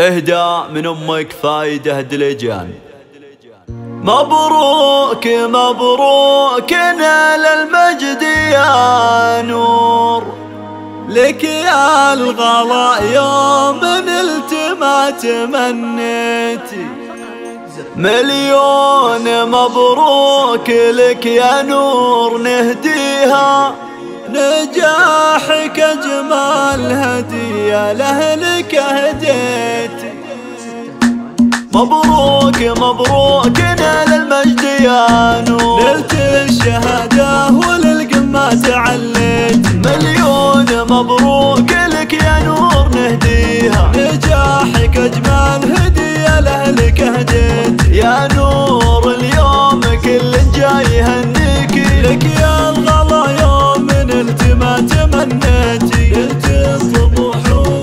اهداء من امك فايده دلجان. مبروك مبروك نال المجد يا نور، لك يا الغلا يوم نلت ما تمنيتي. مليون مبروك لك يا نور نهديها، نجاحك اجمل هديه لاهلك هديتي. مبروك مبروك نال المجد يا نور، نلت الشهاده وللقمه تعليت. مليون مبروك لك يا نور نهديها، نجاحك اجمل هديه لاهلك هديت. يا نور اليوم كل جاي هنيكي، لك يا الغلا يوم نلت ما تمنيتي. نلت الطموح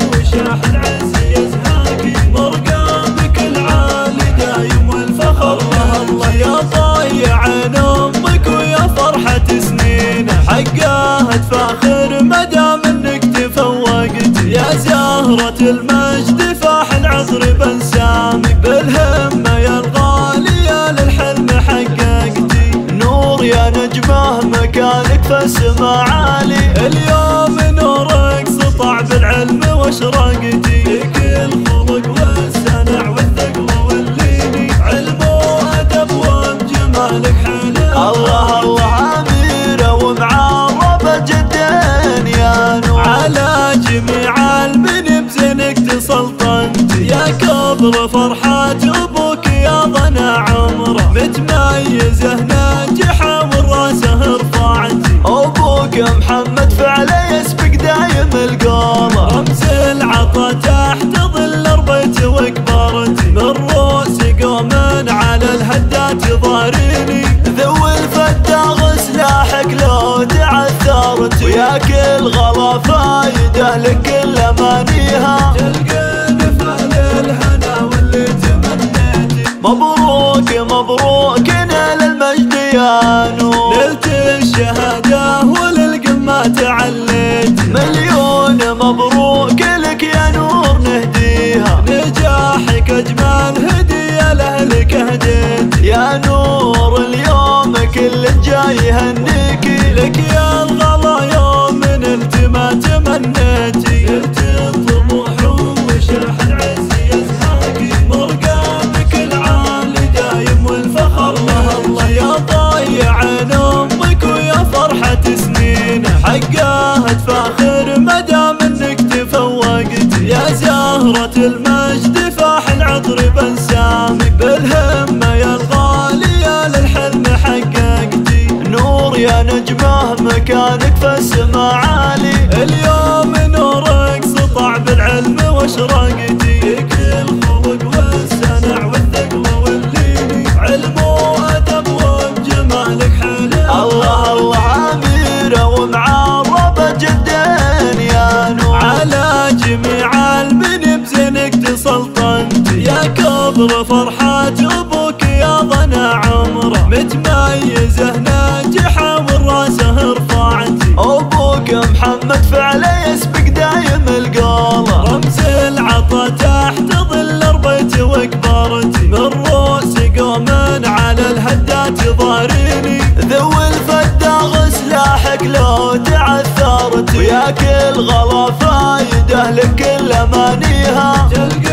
وشاح العز يزهاكي، مرقامك العالي دايم والفخر له الله. يا ضايع عن امك ويا فرحه سنينه، حقها تفاخر ما دام انك تفوقت. يا زهره المجد فاح العصر بنسامك، بالهمه يا الغاليه للحلم حققتي. نور يا نجمه مكانك فالسما عالي، اليوم نورك سطع بالعلم واشرقتي. لك الخلق والسنع والثقل والليني، علم وادب وجمالك حلو. الله الله اميره ومعربه جدين يا نور، على جميع المن بزينك تسلطنت. يا كبر فرحه ابوك يا ضنا عمره، متميزه ناجحه وراسه رفعت. ابوك محمد فعله يسبق دايم القامه، رمز العطا تحت ظل ربيت وكبرت. من روسي قومن على الهدات ضاريني، ذو الفتاغ سلاحك لو تعثرت. ويا كل غلا فايده لك كل امانيها، تلقيني فعل الهنا واللي تمنيتي. مبروك مبروك نال المجد يا نور، نلت الشهاده وللقمه تعليت. مليون مبروك لك يا نور نهديها، نجاحك اجمل هديه لاهلك هديت. يا نور اليوم كل جاي هنيكي، لك يا الغلا يوم نلت ما تمنيتي. نلت الطموح وشاح العز يزهاكي، مرقامك العالي دايم والفخر له الله. يا ضايع عن امك ويا فرحه سنينه، حقها تفاخر ما دام انك تفوقت. يا زهره المجد فاح العطر بنسامك، بالهمه يا الغاليه للحلم حققتي. نور يا نجمه مكانك فالسما عالي، اليوم نورك سطع بالعلم واشرقتي. لك الخلق والسنع والثقل واللين، علم وادب وجمالك حلو. الله الله اميره ومعربه جدين يا نور، على جميع المن بزينك تسلطنت. يا كبر فرحه ابوك يا ضنا عمره، متميزه ناجحه وراسه رفعت. ابوك محمد فعله يسبق دايم القاله، رمز العطا تحت ظل ربيت وكبرت. من روسي قومن على الهدات ضاريني، ذو الفتاغ سلاحك لو تعثرت. ويا كل غلا فايده لك كل امانيها.